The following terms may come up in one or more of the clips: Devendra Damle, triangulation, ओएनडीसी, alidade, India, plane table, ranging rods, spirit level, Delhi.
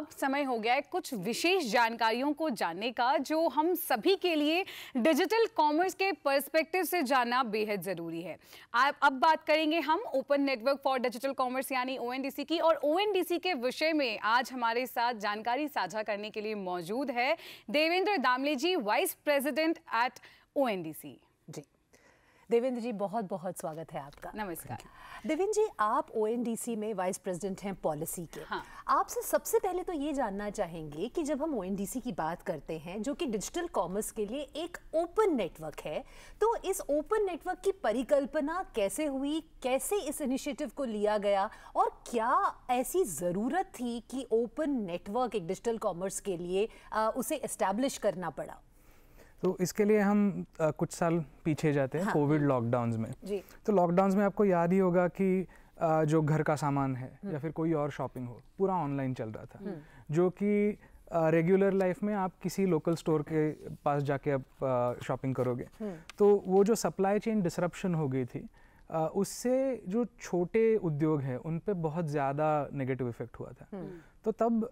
अब समय हो गया है कुछ विशेष जानकारियों को जानने का, जो हम सभी के लिए डिजिटल कॉमर्स के पर्सपेक्टिव से जानना बेहद ज़रूरी है। अब बात करेंगे हम open network for digital commerce यानी ओएनडीसी की, और ओएनडीसी के विषय में आज हमारे साथ जानकारी साझा करने के लिए मौजूद है Devendra Damle ji, vice president at ओएनडीसी। जी देवेंद्र जी, बहुत बहुत स्वागत है आपका। नमस्कार देवेंद्र जी, आप ओएनडीसी में वाइस प्रेसिडेंट हैं पॉलिसी के। हाँ। आपसे सबसे पहले तो ये जानना चाहेंगे कि जब हम ओएनडीसी की बात करते हैं, जो कि डिजिटल कॉमर्स के लिए एक ओपन नेटवर्क है, तो इस ओपन नेटवर्क की परिकल्पना कैसे हुई, कैसे इस इनिशिएटिव को लिया गया, और क्या ऐसी ज़रूरत थी कि ओपन नेटवर्क एक डिजिटल कॉमर्स के लिए उसे इस्टेब्लिश करना पड़ा? तो इसके लिए हम कुछ साल पीछे जाते हैं, कोविड लॉकडाउन्स में। तो लॉकडाउन्स में आपको याद ही होगा कि जो घर का सामान है या फिर कोई और शॉपिंग हो, पूरा ऑनलाइन चल रहा था, जो कि रेगुलर लाइफ में आप किसी लोकल स्टोर के पास जाके आप शॉपिंग करोगे। तो वो जो सप्लाई चेन डिसरप्शन हो गई थी, उससे जो छोटे उद्योग हैं उन पे बहुत ज़्यादा नेगेटिव इफेक्ट हुआ था। तो तब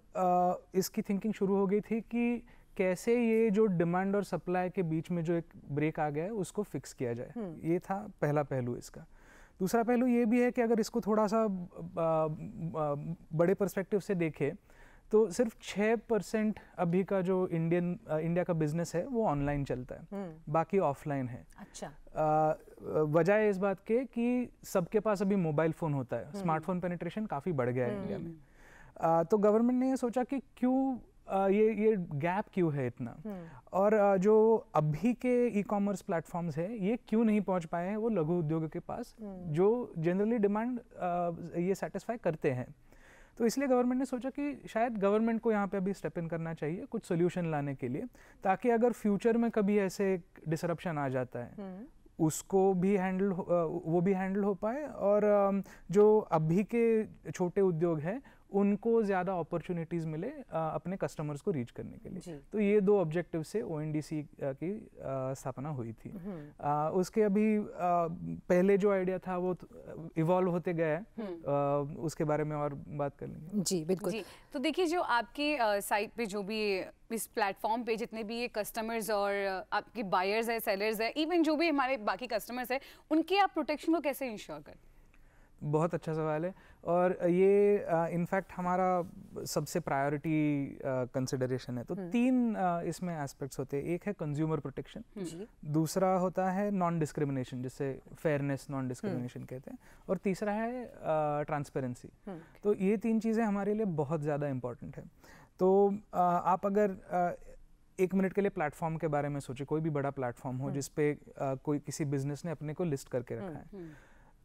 इसकी थिंकिंग शुरू हो गई थी कि कैसे ये जो डिमांड और सप्लाई के बीच में जो एक ब्रेक आ गया है उसको फिक्स किया जाए। ये था पहला पहलू इसका। दूसरा पहलू ये भी है कि अगर इसको थोड़ा सा बड़े पर्सपेक्टिव से देखें तो सिर्फ 6% अभी का जो इंडिया का बिजनेस है वो ऑनलाइन चलता है, बाकी ऑफलाइन है। अच्छा। वजह इस बात के कि सबके पास अभी मोबाइल फ़ोन होता है, स्मार्टफोन पेनिट्रेशन काफ़ी बढ़ गया है इंडिया में। तो गवर्नमेंट ने ये सोचा कि क्यों ये गैप क्यों है इतना, और जो अभी के ई कॉमर्स प्लेटफॉर्म्स है ये क्यों नहीं पहुंच पाए हैं वो लघु उद्योग के पास, जो जनरली डिमांड ये सेटिस्फाई करते हैं। तो इसलिए गवर्नमेंट ने सोचा कि शायद गवर्नमेंट को यहाँ पे अभी स्टेप इन करना चाहिए कुछ सोल्यूशन लाने के लिए, ताकि अगर फ्यूचर में कभी ऐसे डिसरप्शन आ जाता है उसको भी हैंडल वो भी हैंडल हो पाए, और जो अभी के छोटे उद्योग हैं उनको ज़्यादा अपॉर्चुनिटीज़ मिले अपने कस्टमर्स को रीच करने के लिए। तो ये दो ऑब्जेक्टिव से ओएनडीसी की स्थापना हुई थी। उसके अभी पहले जो आइडिया था वो इवॉल्व होते गया है, उसके बारे में और बात कर लेंगे। जी बिल्कुल जी। तो देखिए, जो आपके साइट पे जो भी इस प्लेटफॉर्म पे जितने भी ये कस्टमर्स और आपके बायर्स है, सेलर्स है, इवन जो भी हमारे बाकी कस्टमर्स हैं, उनके आप प्रोटेक्शन को कैसे इंश्योर करें? बहुत अच्छा सवाल है, और ये इनफैक्ट हमारा सबसे प्रायोरिटी कंसिडरेशन है। तो तीन इसमें एस्पेक्ट्स होते हैं। एक है कंज्यूमर प्रोटेक्शन, दूसरा होता है नॉन डिस्क्रिमिनेशन, जिसे फेयरनेस नॉन डिस्क्रिमिनेशन कहते हैं, और तीसरा है ट्रांसपेरेंसी। तो ये तीन चीज़ें हमारे लिए बहुत ज़्यादा इम्पॉर्टेंट है। तो आप अगर एक मिनट के लिए प्लेटफॉर्म के बारे में सोचें, कोई भी बड़ा प्लेटफॉर्म हो जिसपे कोई किसी बिजनेस ने अपने को लिस्ट करके रखा है,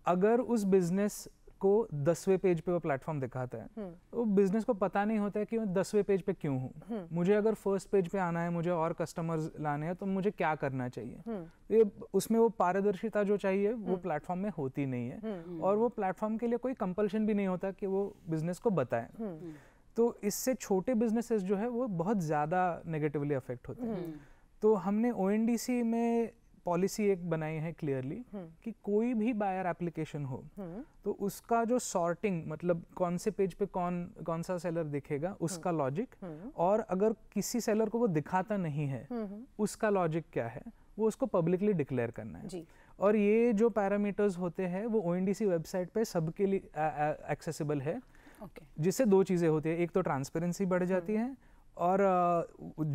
अगर उस बिजनेस को 10वें पेज पे वो प्लेटफॉर्म दिखाता है, तो बिजनेस को पता नहीं होता है कि मैं 10वें पेज पे क्यों हूँ। मुझे अगर फर्स्ट पेज पे आना है, मुझे और कस्टमर्स लाने हैं, तो मुझे क्या करना चाहिए? ये उसमें वो पारदर्शिता जो चाहिए वो प्लेटफॉर्म में होती नहीं है, और वो प्लेटफॉर्म के लिए कोई कंपल्शन भी नहीं होता कि वो बिजनेस को बताए। तो इससे छोटे बिजनेसेस जो है वो बहुत ज़्यादा नेगेटिवली अफेक्ट होते हैं। तो हमने ओएनडीसी में पॉलिसी एक बनाई है क्लियरली कि कोई भी बायर एप्लीकेशन हो तो उसका जो सॉर्टिंग, मतलब कौन से पेज पे कौन सा सेलर दिखेगा, उसका लॉजिक, और अगर किसी सेलर को वो दिखाता नहीं है उसका लॉजिक क्या है, वो उसको पब्लिकली डिक्लेयर करना है। जी। और ये जो पैरामीटर्स होते हैं वो ओएनडीसी वेबसाइट पे सबके लिए एक्सेसिबल है। Okay. जिससे दो चीज़ें होती है, एक तो ट्रांसपेरेंसी बढ़ जाती है, और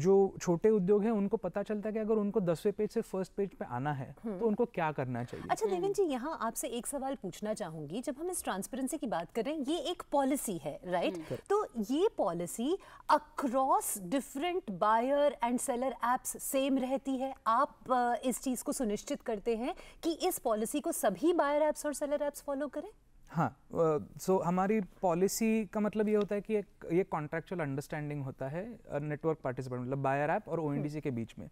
जो छोटे उद्योग हैं उनको पता चलता है कि अगर उनको 10वें पेज से फर्स्ट पेज पे आना है तो उनको क्या करना चाहिए। अच्छा देवेंद्र जी, यहाँ आपसे एक सवाल पूछना चाहूँगी। जब हम इस ट्रांसपेरेंसी की बात कर रहे हैं, ये एक पॉलिसी है, राइट? तो ये policy across different buyer and seller apps same रहती है? आप इस चीज़ को सुनिश्चित करते हैं कि इस पॉलिसी को सभी बायर एप्स और सेलर एप्स फॉलो करें? हाँ। सो हमारी पॉलिसी का मतलब ये होता है कि ये कॉन्ट्रैक्चुअल अंडरस्टैंडिंग होता है नेटवर्क पार्टिसिपेंट, मतलब बायर ऐप और ओएनडीसी के बीच में।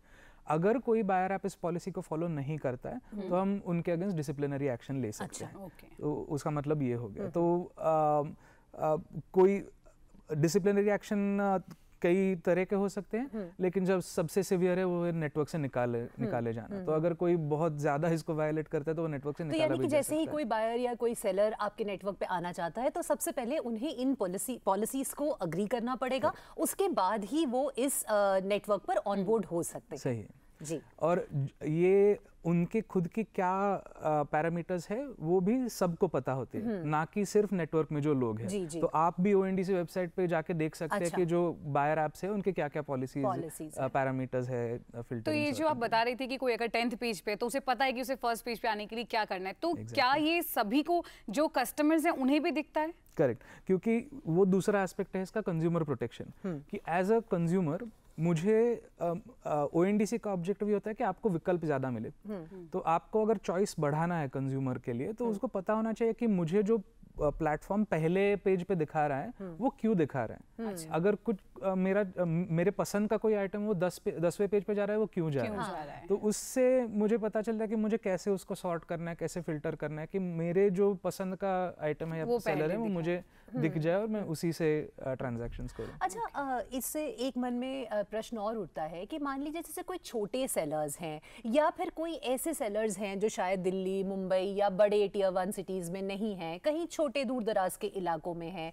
अगर कोई बायर ऐप इस पॉलिसी को फॉलो नहीं करता है तो हम उनके अगेंस्ट डिसिप्लिनरी एक्शन ले सकते हैं। ओके। तो उसका मतलब ये हो गया। तो कोई डिसिप्लिनरी एक्शन कई तरह के हो सकते हैं, लेकिन जब सबसे सीवियर है वो नेटवर्क से निकाले जाना। तो अगर कोई बहुत ज्यादा इसको वायलेट करता है तो वो नेटवर्क से निकाला भी जा सकता है। तो यानी कि जैसे ही कोई बायर या कोई सेलर आपके नेटवर्क पे आना चाहता है तो सबसे पहले उन्हें इन पॉलिसीज को अग्री करना पड़ेगा, उसके बाद ही वो इस नेटवर्क पर ऑनबोर्ड हो सकते हैं। सही है जी। और ये उनके खुद की क्या पैरामीटर्स है वो भी सबको पता होती है, ना कि सिर्फ नेटवर्क में जो लोग हैं। तो आप भी ओएनडीसी वेबसाइट पे जाके देख सकते हैं कि जो बायर ऐप्स है उनके क्या क्या पॉलिसीज पैरामीटर्स है, फिल्टरिंग। तो ये जो आप बता रही थी कि कोई अगर 10th पेज पे तो उसे पता है कि उसे फर्स्ट पेज पे आने के लिए क्या करना है, तो क्या ये सभी को जो कस्टमर्स हैं उन्हें भी दिखता है? करेक्ट, क्योंकि वो दूसरा एस्पेक्ट है इसका, कंज्यूमर प्रोटेक्शन, कि एज अ कंज्यूमर मुझे ओएनडीसी का ऑब्जेक्टिव ये होता है कि आपको विकल्प ज़्यादा मिले। तो आपको अगर चॉइस बढ़ाना है कंज्यूमर के लिए तो उसको पता होना चाहिए कि मुझे जो प्लेटफॉर्म पहले पेज पे दिखा रहा है वो क्यों दिखा रहा है। अगर कुछ मेरे पसंद का कोई आइटम वो 10वें पेज पे जा रहा है वो क्यों जा रहा है, तो उससे मुझे पता चलता है कि मुझे कैसे उसको सॉर्ट करना है, कैसे फिल्टर करना है कि मेरे जो पसंद का आइटम है या सेलर है वो मुझे दिख जाए और मैं उसी से ट्रांजैक्शंस करूं। अच्छा, इससे एक मन में प्रश्न और उठता है कि मान लीजिए जैसे कोई छोटे सेलर्स हैं या फिर कोई ऐसे सेलर्स हैं जो शायद दिल्ली, मुंबई या बड़े टियर 1 सिटीज़ में नहीं हैं, कहीं छोटे दूर दराज के इलाकों में हैं,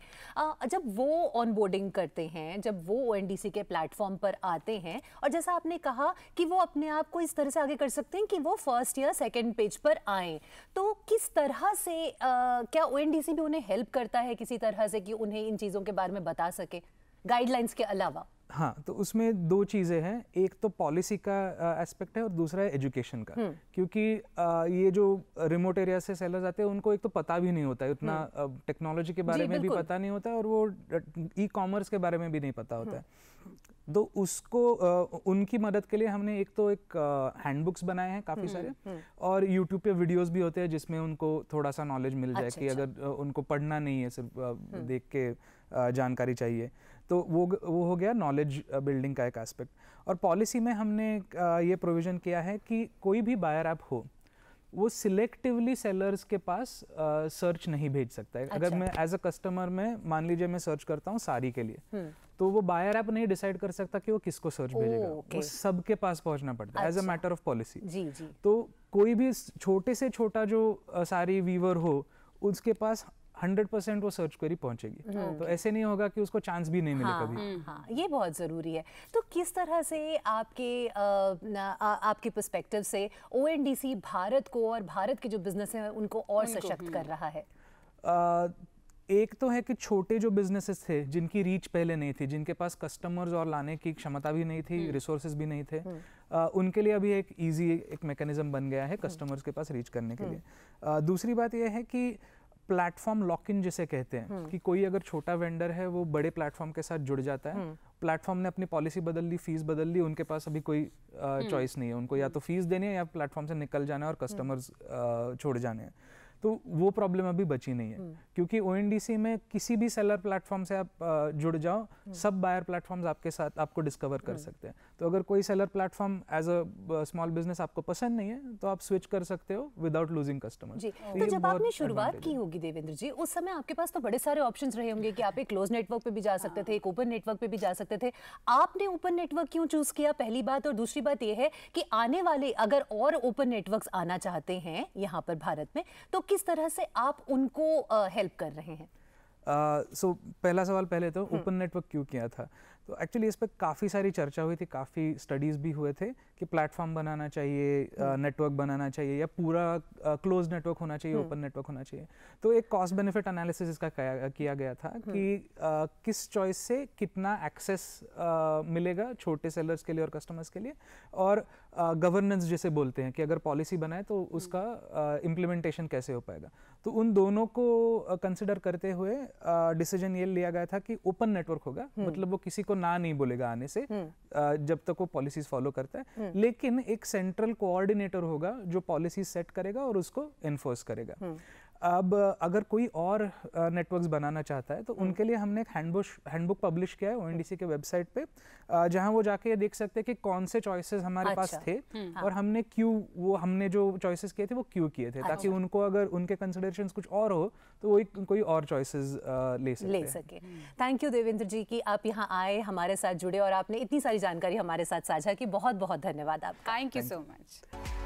जब वो ऑनबोर्डिंग करते हैं, जब वो ओएनडीसी के प्लेटफॉर्म पर आते हैं और जैसा आपने कहा कि वो अपने आप को इस तरह से आगे कर सकते हैं कि वो फर्स्ट या सेकंड पेज पर आएँ, तो किस तरह से क्या ओएनडीसी भी उन्हें हेल्प करता है किसी तरह से कि उन्हें इन चीज़ों के बारे में बता सके गाइडलाइंस के अलावा? हाँ, तो उसमें दो चीज़ें हैं, एक तो पॉलिसी का एस्पेक्ट है और दूसरा है एजुकेशन का। क्योंकि ये जो रिमोट एरिया से सेलर्स आते हैं उनको एक तो पता भी नहीं होता है उतना, टेक्नोलॉजी के बारे में भी पता नहीं होता है और वो ई-कॉमर्स के बारे में भी नहीं पता होता है। तो उसको उनकी मदद के लिए हमने एक हैंडबुक्स बनाए हैं काफ़ी सारे, और यूट्यूब पे वीडियोस भी होते हैं जिसमें उनको थोड़ा सा नॉलेज मिल जाए कि अगर उनको पढ़ना नहीं है सिर्फ देख के जानकारी चाहिए, तो वो हो गया नॉलेज बिल्डिंग का एक एस्पेक्ट। और पॉलिसी में हमने ये प्रोविज़न किया है कि कोई भी बायर ऐप हो वो सिलेक्टिवली सेलर्स के पास सर्च नहीं भेज सकता है। अगर मैं एज अ कस्टमर में मान लीजिए मैं सर्च करता हूँ साड़ी के लिए, तो वो बायर ऐप नहीं डिसाइड कर सकता कि वो किसको सर्च भेजेगा, वो सबके पास पहुंचना पड़ता है as a matter of policy. तो कोई भी छोटे से छोटा जो साड़ी वीवर हो उसके पास 100% वो सर्च क्वेरी पहुंचेगी। तो ऐसे नहीं होगा कि उसको चांस भी नहीं मिले कभी। हाँ, ये बहुत ज़रूरी है। तो किस तरह से आपके पर्सपेक्टिव से ओएनडीसी भारत को और भारत के जो बिजनेस हैं उनको और सशक्त कर रहा है? एक तो है कि छोटे जो बिजनेसेस थे जिनकी रीच पहले नहीं थी, जिनके पास कस्टमर्स और लाने की क्षमता भी नहीं थी, रिसोर्सेज भी नहीं थे, उनके लिए अभी एक ईजी एक मैकेनिज्म बन गया है कस्टमर्स के पास रीच करने के लिए। दूसरी बात यह है कि प्लेटफॉर्म लॉक इन जिसे कहते हैं, कि कोई अगर छोटा वेंडर है वो बड़े प्लेटफॉर्म के साथ जुड़ जाता है, प्लेटफॉर्म ने अपनी पॉलिसी बदल ली, फीस बदल ली, उनके पास अभी कोई चॉइस नहीं है, उनको या तो फीस देनी है या प्लेटफॉर्म से निकल जाना है और कस्टमर्स छोड़ जाने हैं। तो वो प्रॉब्लम अभी बची नहीं है, क्योंकि ओएनडीसी में किसी भी सेलर प्लेटफॉर्म से आप जुड़ जाओ, सब बायर प्लेटफॉर्म्स आपके साथ आपको डिस्कवर कर सकते हैं। तो अगर कोई seller platform as a small business आपको पसंद नहीं है तो आप स्विच कर सकते हो विदाउट लूजिंग कस्टमर्स। तो जब आपने शुरुआत की होगी देवेंद्र जी, उस समय आपके पास तो बड़े सारे ऑप्शन रहे होंगे कि आप एक क्लोज नेटवर्क पर भी जा सकते थे, एक ओपन नेटवर्क पर भी जा सकते थे। आपने ओपन नेटवर्क क्यों चूज किया, पहली बात, और दूसरी बात यह है कि आने वाले अगर और ओपन नेटवर्क आना चाहते हैं यहाँ पर भारत में तो किस तरह से आप उनको हेल्प कर रहे हैं? पहला सवाल पहले तो ओपन नेटवर्क क्यों किया था, तो एक्चुअली इस पर काफ़ी सारी चर्चा हुई थी, काफ़ी स्टडीज़ भी हुए थे कि प्लेटफॉर्म बनाना चाहिए, नेटवर्क बनाना चाहिए या पूरा क्लोज नेटवर्क होना चाहिए, ओपन नेटवर्क होना चाहिए। तो एक कॉस्ट बेनिफिट एनालिसिस इसका किया गया था कि किस चॉइस से कितना एक्सेस मिलेगा छोटे सेलर्स के लिए और कस्टमर्स के लिए, और गवर्नेंस जिसे बोलते हैं कि अगर पॉलिसी बनाए तो उसका इम्प्लीमेंटेशन कैसे हो पाएगा। तो उन दोनों को कंसिडर करते हुए डिसीजन ये लिया गया था कि ओपन नेटवर्क होगा, मतलब वो किसी को ना नहीं बोलेगा आने से जब तक वो पॉलिसीज फॉलो करता है, लेकिन एक सेंट्रल कोऑर्डिनेटर होगा जो पॉलिसी सेट करेगा और उसको एनफोर्स करेगा। अब अगर कोई और नेटवर्क्स बनाना चाहता है तो उनके लिए हमने एक हैंडबुक पब्लिश किया है ओएनडीसी के वेबसाइट पे, जहां वो जाके ये देख सकते हैं कि कौन से चॉइसेस हमारे पास थे और हमने क्यों वो हमने जो चॉइसेस किए थे वो क्यों किए थे, ताकि उनको अगर उनके कंसिडरेशंस कुछ और हो तो वो कोई और चॉइसेस ले सके। थैंक यू देवेंद्र जी कि आप यहाँ आए, हमारे साथ जुड़े और आपने इतनी सारी जानकारी हमारे साथ साझा की। बहुत बहुत धन्यवाद आप। Thank you so much.